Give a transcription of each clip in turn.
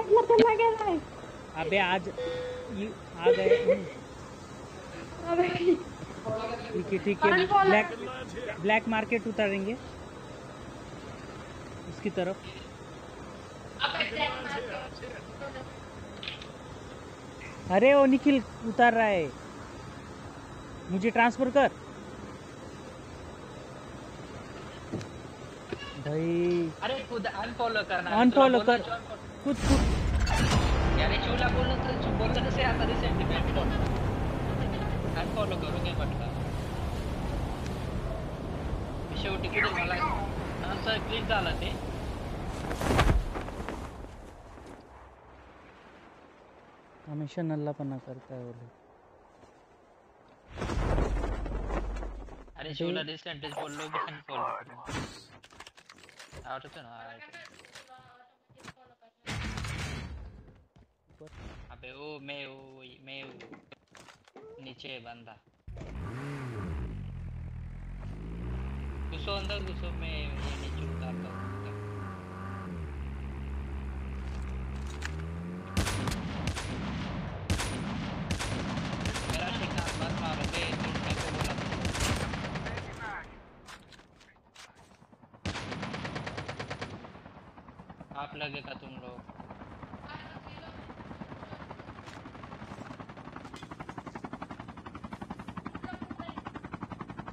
अबे आज ठीक है ब्लैक मार्केट उतारेंगे उसकी तरफ। अरे वो निखिल उतार रहा है, मुझे ट्रांसफर कर भाई। अरे खुद अनफॉलो करना, अनफॉलो कर खुद यार। चूला बोलना तो बोलना कैसे आता है? सेंटीमेंट अनफॉलो करोगे पक्का। शेवटी कुठे मला आमचा क्लिक झाला ते हमेशा नल्लापणा करता है वो लोग। अरे चूला रिसेंट बोल लो अनफॉलो करो आउट तो ना आउट। अबे वो मैं नीचे बंदा घुसो अंदर घुसो। मैं ये नीचे उतारता हूँ। मेरा शिकार बस मार दे। आप लगेगा तुम लोग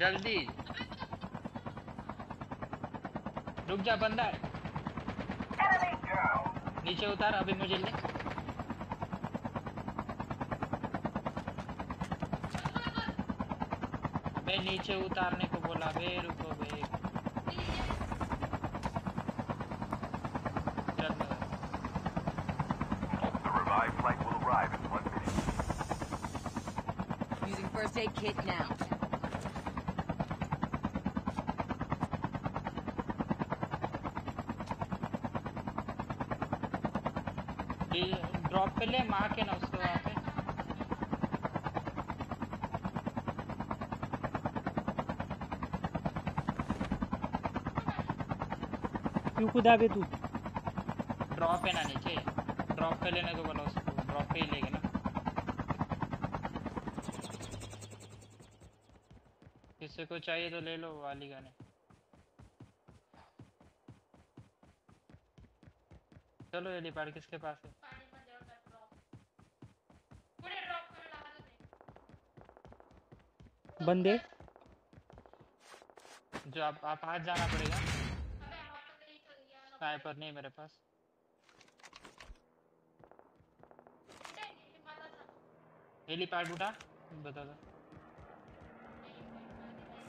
जल्दी। रुक जा बंदा नीचे उतार। अभी मुझे ले मैं नीचे उतारने को बोला। बे रुको बे kid now ye drop pe le ma ke na usko wahan pe kyun kuda be tu drop pe na niche drop pe lene ko bola usko drop pe hi lega na। किसी को चाहिए तो ले लो वाली गाने। चलो ये लिपाड़ किसके पास है? बंदे जो आप हाथ जाना पड़ेगा। स्नाइपर नहीं मेरे पास। ये लिपाड़ उठा बता दो।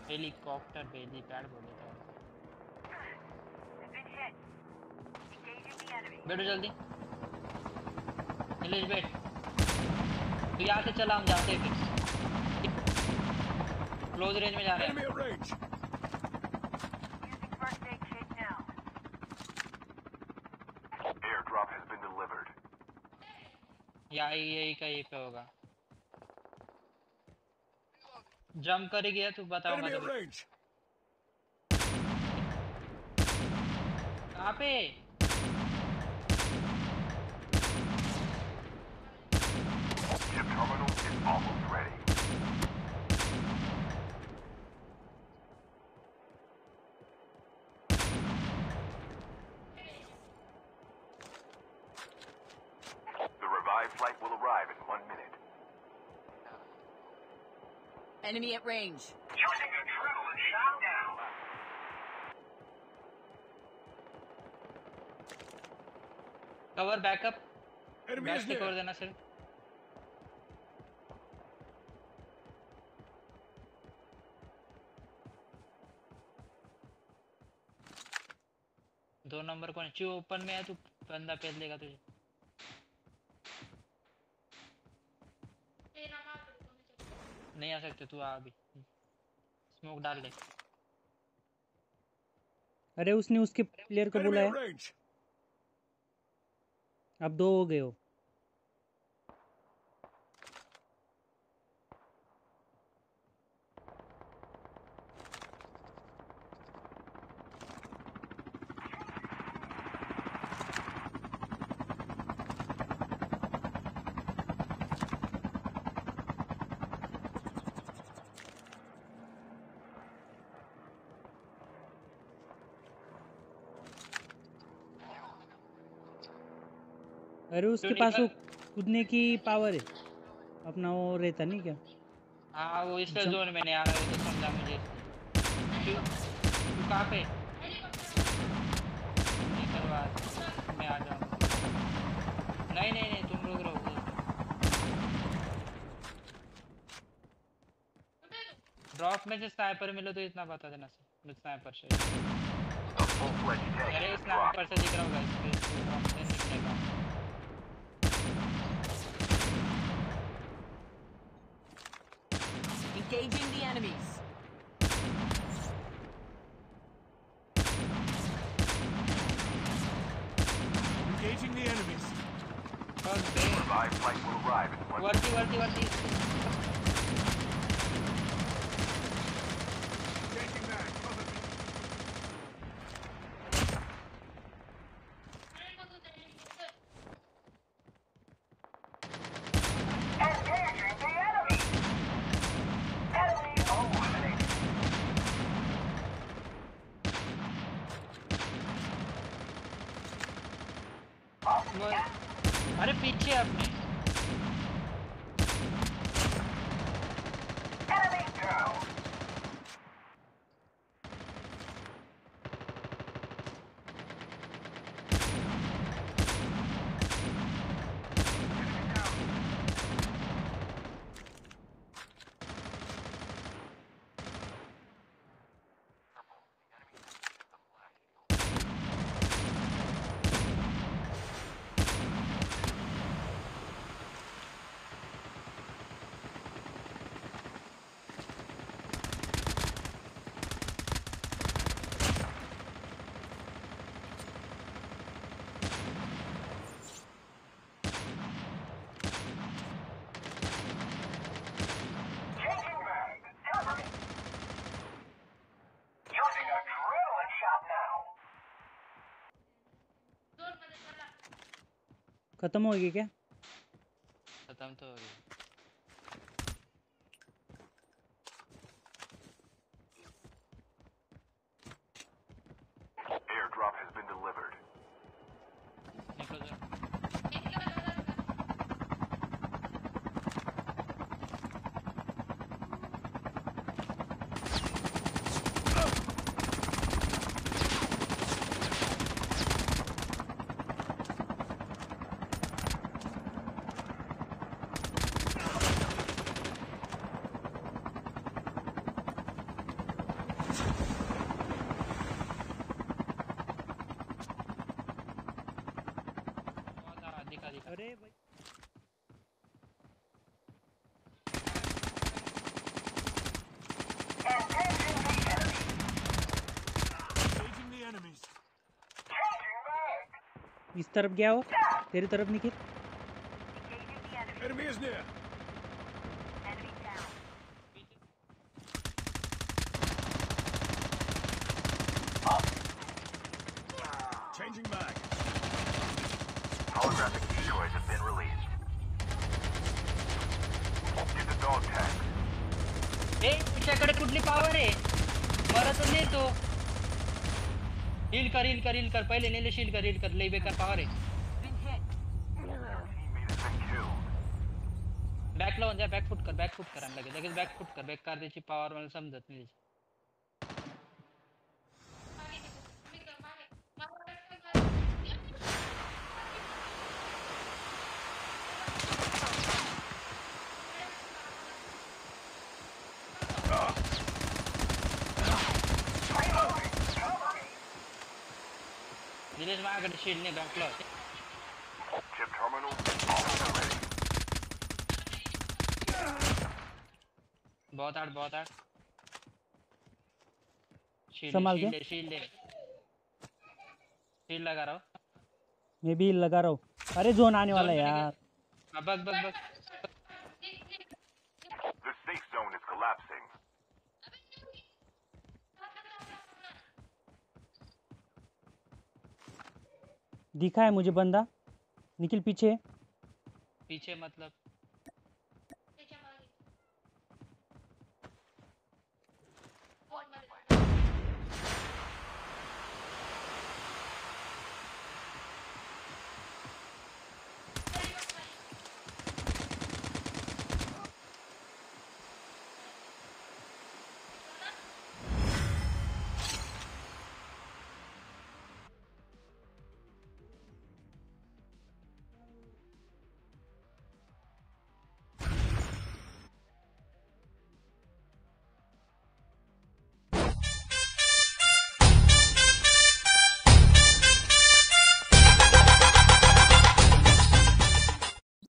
हेलीकॉप्टर बेली पैड बोले था। बैठो जल्दी नीलेश बैठ। तो यहाँ से चला हम जाते हैं फिर क्लोज रेंज में जा रहे हैं। यही का ये पे होगा। जंप कर गया तू बताऊंगा। कहाँ पे enemy at range using a drill and shot down cover backup back se cover dena sir do number ko chu open mein hai tu banda ped lega tujhe। नहीं आ सकते तू। अभी स्मोक डाल ले। अरे उसने उसके प्लेयर को बोला है। अब दो हो गए हो। अरे उसके पास वो कूदने की पावर है अपना, वो रहता नहीं क्या? हाँ वो इसका जोन में नहीं आ रहा है तो समझा मुझे। तू कहाँ पे? नहीं करवा, मैं आ जाऊँ। नहीं नहीं नहीं तुम लोग रहोगे। ड्रॉप में से स्नाइपर मिलो तो इतना बता देना सर। स्नाइपर से। अरे स्नाइपर से दिख रहा होगा इसमें। Engaging the enemies. Engaging the enemies. Revive flight will arrive in 1 minute. Worthy. Taking back. Cover me. Engaging the enemy. अरे पीछे अपने खत्म हो गई क्या? खत्म तो हो गई। Airdrop has been delivered. अरे भाई इस तरफ गया हो तेरी तरफ निकल। Holographic decoys have been released. Get the dog tag. Hey, तुझ्याकडे कुठली पावर आहे? मरत नाही तो. हील कर पहिले नेले हील कर लई बेकार पावर आहे. बॅक लावून जा, बॅक फुट कर आणि लगेच बॅक फुट कर बेकार त्याची पावर मला समजत नाही. Village मार्केट शील्ड ने बैक लो। Chip terminal. बहुत हार्ड संभाल के शील्ड लगा रहा हूं मैं भी लगा रहा हूं। अरे जोन आने वाला है यार। अब बस दिखा है मुझे बंदा। निखिल पीछे मतलब